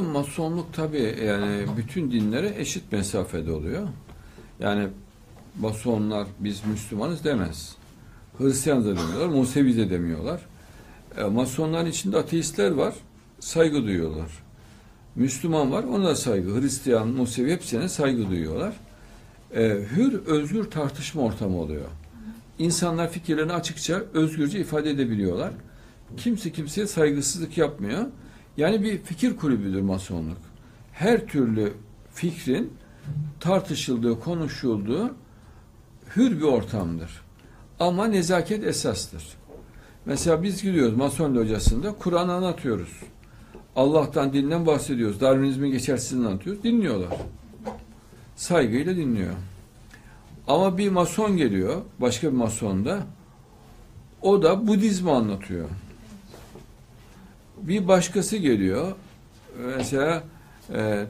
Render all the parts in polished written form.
Bakın masonluk tabii yani bütün dinlere eşit mesafede oluyor. Yani masonlar biz Müslümanız demez. Hristiyan da demiyorlar, Musevi de demiyorlar. Masonların içinde ateistler var, saygı duyuyorlar. Müslüman var, ona da saygı. Hristiyan, Musevi hepsine saygı duyuyorlar. Hür, özgür tartışma ortamı oluyor. İnsanlar fikirlerini açıkça, özgürce ifade edebiliyorlar. Kimse kimseye saygısızlık yapmıyor. Yani bir fikir kulübüdür masonluk. Her türlü fikrin tartışıldığı, konuşulduğu hür bir ortamdır. Ama nezaket esastır. Mesela biz gidiyoruz mason locasında, Kur'an'ı anlatıyoruz. Allah'tan, dinden bahsediyoruz. Darwinizmin geçersizliğini anlatıyoruz. Dinliyorlar. Saygıyla dinliyor. Ama bir mason geliyor, başka bir mason da, o da Budizmi anlatıyor. Bir başkası geliyor, mesela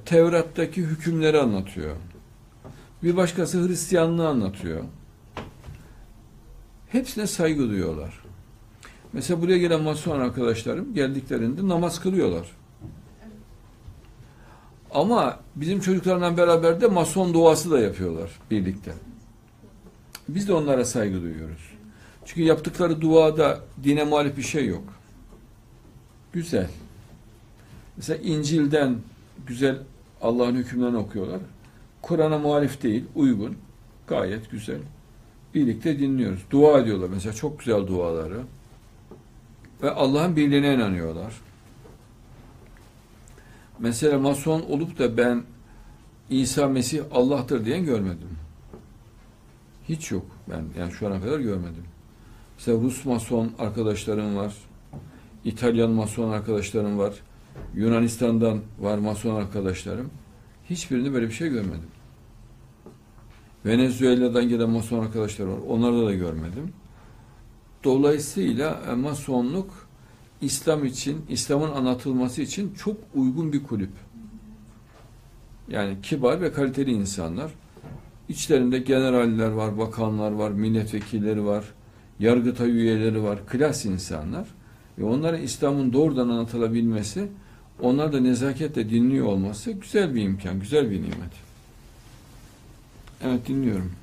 Tevrat'taki hükümleri anlatıyor. Bir başkası Hristiyanlığı anlatıyor. Hepsine saygı duyuyorlar. Mesela buraya gelen mason arkadaşlarım geldiklerinde namaz kılıyorlar. Ama bizim çocuklarla beraber de mason duası da yapıyorlar birlikte. Biz de onlara saygı duyuyoruz. Çünkü yaptıkları duada dine muhalif bir şey yok. Güzel. Mesela İncil'den güzel Allah'ın hükümlerini okuyorlar. Kur'an'a muhalif değil, uygun. Gayet güzel. Birlikte dinliyoruz. Dua ediyorlar mesela, çok güzel duaları. Ve Allah'ın birliğine inanıyorlar. Mesela mason olup da ben İsa Mesih Allah'tır diyen görmedim. Hiç yok. Ben yani şu ana kadar görmedim. Mesela Rus mason arkadaşlarım var. İtalyan mason arkadaşlarım var. Yunanistan'dan var mason arkadaşlarım. Hiçbirinde böyle bir şey görmedim. Venezuela'dan gelen mason arkadaşlar var. Onlarda da görmedim. Dolayısıyla masonluk İslam için, İslam'ın anlatılması için çok uygun bir kulüp. Yani kibar ve kaliteli insanlar. İçlerinde generaller var, bakanlar var, milletvekilleri var, yargıtay üyeleri var, klas insanlar. Ve onlara İslam'ın doğrudan anlatılabilmesi, onlar da nezaketle dinliyor olması güzel bir imkan, güzel bir nimet. Evet, dinliyorum.